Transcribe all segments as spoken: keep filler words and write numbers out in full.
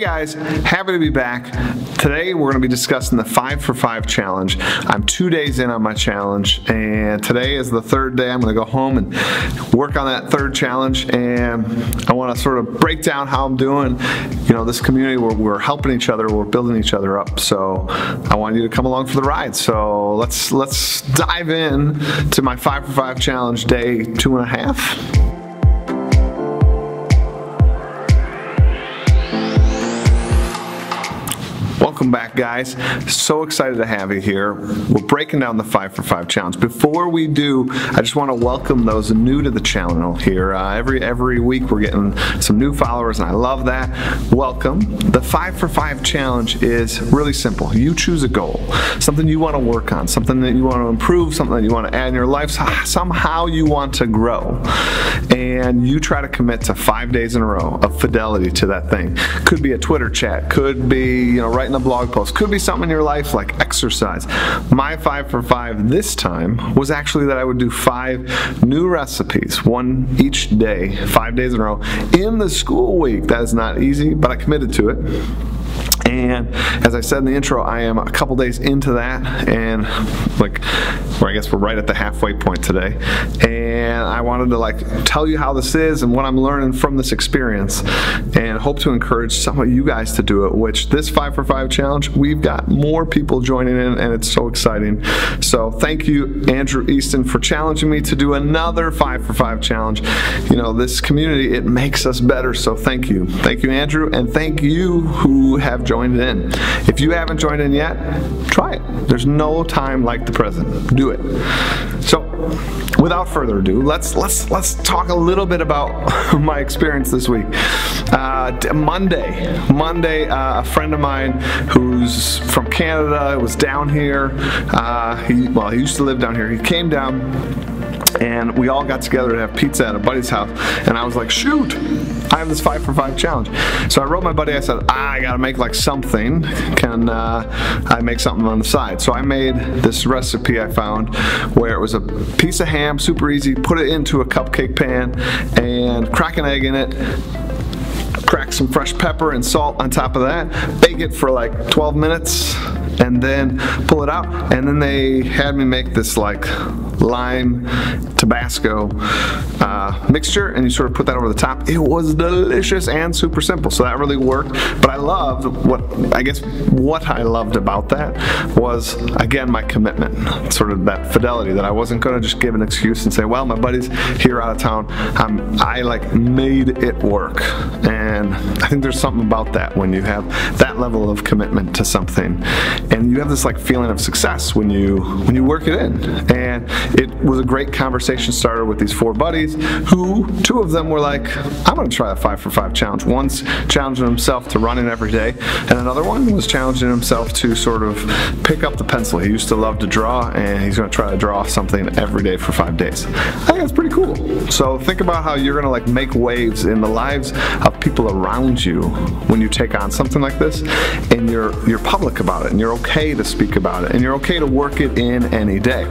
guys, happy to be back. Today we're going to be discussing the five for five challenge. I'm two days in on my challenge, and today is the third day. I'm going to go home and work on that third challenge, and I want to sort of break down how I'm doing. You know, this community, where we're helping each other, we're building each other up. So I want you to come along for the ride. So let's let's dive in to my five for five challenge, day two and a half. Welcome back, guys. So excited to have you here. We're breaking down the five for five challenge. Before we do, I just want to welcome those new to the channel here. Uh, every every week we're getting some new followers, and I love that. Welcome. The five for five challenge is really simple. You choose a goal, something you want to work on, something that you want to improve, something that you want to add in your life, somehow you want to grow, and you try to commit to five days in a row of fidelity to that thing. Could be a Twitter chat, could be, you know, writing a blog post, could be something in your life like exercise. My five for five this time was actually that I would do five new recipes, one each day, five days in a row in the school week. That is not easy, but I committed to it. And as I said in the intro, I am a couple days into that, and like, well, I guess we're right at the halfway point today. And I wanted to like tell you how this is and what I'm learning from this experience, and hope to encourage some of you guys to do it. Which this five for five challenge, we've got more people joining in, and it's so exciting. So thank you, Andrew Easton, for challenging me to do another five for five challenge. You know, this community, it makes us better. So thank you, thank you, Andrew, and thank you who have joined in. If you haven't joined in yet, try it. There's no time like the present. Do it. So without further ado, let's let's let's talk a little bit about my experience this week. Uh, Monday, Monday, uh, a friend of mine who's from Canada was down here. Uh, he, well, he used to live down here. He came down, and we all got together to have pizza at a buddy's house. And I was like, shoot, I have this five for five challenge. So I wrote my buddy, I said, ah, I gotta make like something. Can uh, I make something on the side? So I made this recipe I found where it was a piece of ham, super easy, put it into a cupcake pan and crack an egg in it, crack some fresh pepper and salt on top of that, bake it for like twelve minutes, and then pull it out. And then they had me make this like lime Tabasco uh, mixture, and you sort of put that over the top. It was delicious and super simple, so that really worked. But I loved what, I guess what I loved about that was, again, my commitment, sort of that fidelity, that I wasn't gonna just give an excuse and say, well, my buddy's here out of town. I'm, I like made it work. And I think there's something about that when you have that level of commitment to something, and you have this like feeling of success when you when you work it in. And it was a great conversation starter with these four buddies, who two of them were like, I'm gonna try a five for five challenge. One's challenging himself to run in every day, and another one was challenging himself to sort of pick up the pencil. He used to love to draw, and he's gonna try to draw something every day for five days. I think that's pretty cool. So think about how you're gonna like make waves in the lives of people around you when you take on something like this, and you're you're public about it, and you're okay to speak about it, and you're okay to work it in any day.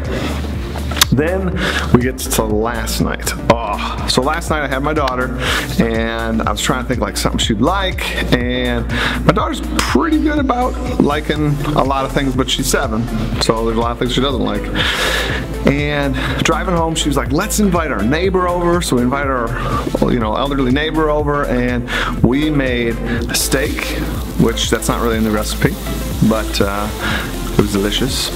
Then we get to last night. Oh, so last night I had my daughter, and I was trying to think like something she'd like, and my daughter's pretty good about liking a lot of things, but she's seven, so there's a lot of things she doesn't like. And driving home, she was like, let's invite our neighbor over. So we invited our, you know, elderly neighbor over, and we made a steak, which that's not really in the recipe, but uh, it was delicious.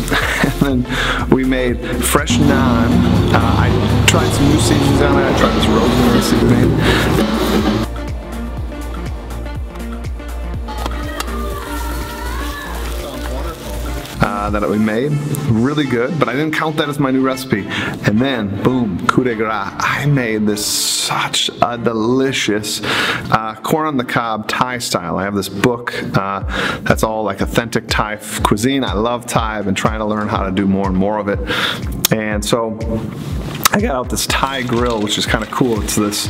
And then we made fresh naan. Uh, I tried some new seasons on it. I tried this rosemary seasoning. Uh, that we made, really good, but I didn't count that as my new recipe. And then, boom, coup de grace, I made this such a delicious uh, corn on the cob Thai style. I have this book uh, that's all like authentic Thai cuisine. I love Thai. I've been trying to learn how to do more and more of it. And so I got out this Thai grill, which is kind of cool. It's this,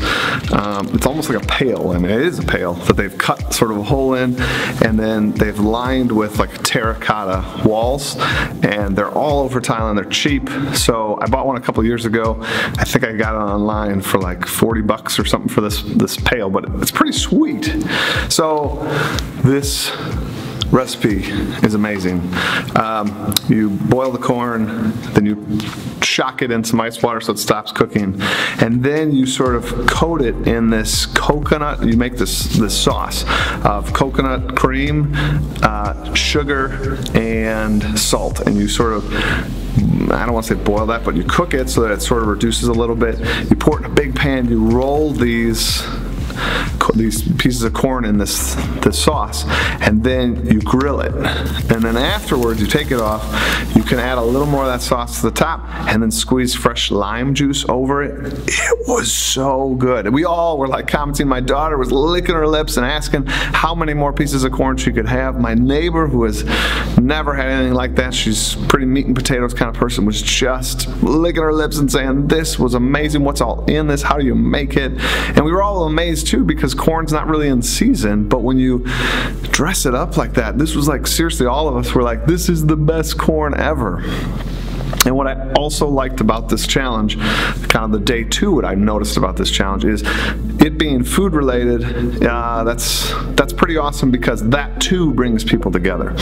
um, it's almost like a pail, and it is a pail that they've cut sort of a hole in, and then they've lined with like terracotta walls, and they're all over Thailand. They're cheap, so I bought one a couple years ago. I think I got it online for like forty bucks or something for this this pail, but it's pretty sweet. So this recipe is amazing. Um, you boil the corn, then you shock it in some ice water so it stops cooking, and then you sort of coat it in this coconut. You make this this sauce of coconut cream, uh, sugar, and salt, and you sort of, I don't want to say boil that, but you cook it so that it sort of reduces a little bit. You pour it in a big pan, you roll these these pieces of corn in this, this sauce, and then you grill it. And then afterwards, you take it off, you can add a little more of that sauce to the top, and then squeeze fresh lime juice over it. It was so good. We all were like commenting. My daughter was licking her lips and asking how many more pieces of corn she could have. My neighbor, who has never had anything like that, she's pretty meat and potatoes kind of person, was just licking her lips and saying, this was amazing. What's all in this? How do you make it? And we were all amazed too, because corn's not really in season, but when you dress it up like that, this was like, seriously, all of us were like, this is the best corn ever. And what I also liked about this challenge, kind of the day two, what I noticed about this challenge is it being food related, uh, that's that's pretty awesome, because that too brings people together.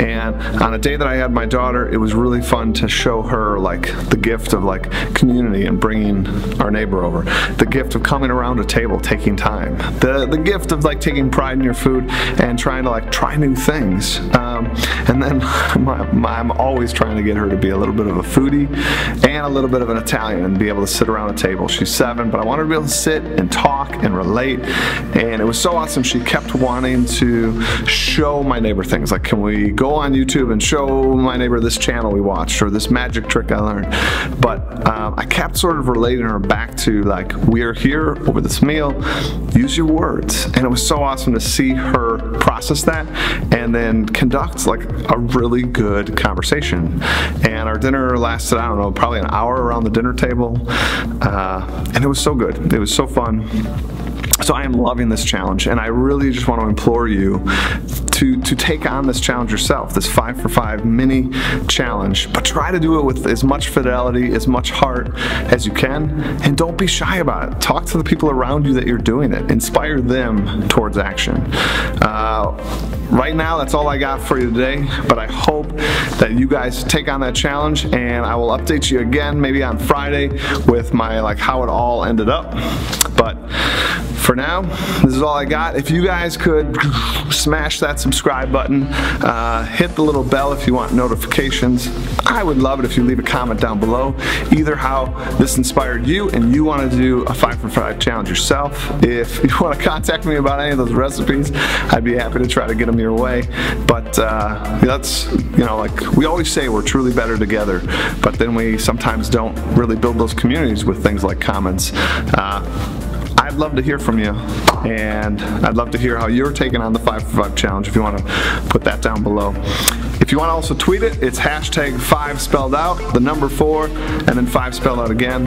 And on a day that I had my daughter, it was really fun to show her like the gift of like community and bringing our neighbor over, the gift of coming around a table, taking time, the, the gift of like taking pride in your food and trying to like try new things. Um, and then my, my, I'm always trying to get her to be a little bit of a foodie and a little bit of an Italian and be able to sit around a table. She's seven, but I want her to be able to sit and talk and relate, and it was so awesome. She kept wanting to show my neighbor things, like, can we go on YouTube and show my neighbor this channel we watched or this magic trick I learned? But um, I kept sort of relating her back to like, we're here over this meal, use your words. And it was so awesome to see her process that and then conduct like a really good conversation. And our dinner lasted, I don't know, probably an hour around the dinner table, uh, and it was so good. It was so fun. So I am loving this challenge, and I really just want to implore you to, to take on this challenge yourself, this five for five mini challenge, but try to do it with as much fidelity, as much heart as you can, and don't be shy about it. Talk to the people around you that you're doing it. Inspire them towards action. Uh, Right now, that's all I got for you today, but I hope that you guys take on that challenge, and I will update you again maybe on Friday with my like how it all ended up. But for now, this is all I got. If you guys could smash that subscribe button, uh, hit the little bell if you want notifications. I would love it if you leave a comment down below, either how this inspired you and you want to do a five for five challenge yourself. If you want to contact me about any of those recipes, I'd be happy to try to get them your way. But uh, that's, you know, like we always say, we're truly better together, but then we sometimes don't really build those communities with things like comments. Uh, I'd love to hear from you, and I'd love to hear how you're taking on the five for five challenge if you want to put that down below. If you want to also tweet it, it's hashtag five spelled out, the number four, and then five spelled out again.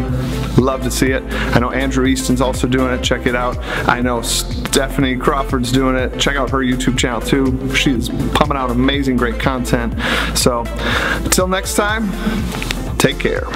Love to see it. I know Andrew Easton's also doing it. Check it out. I know Stephanie Crawford's doing it. Check out her YouTube channel too. She's pumping out amazing, great content. So until next time, take care.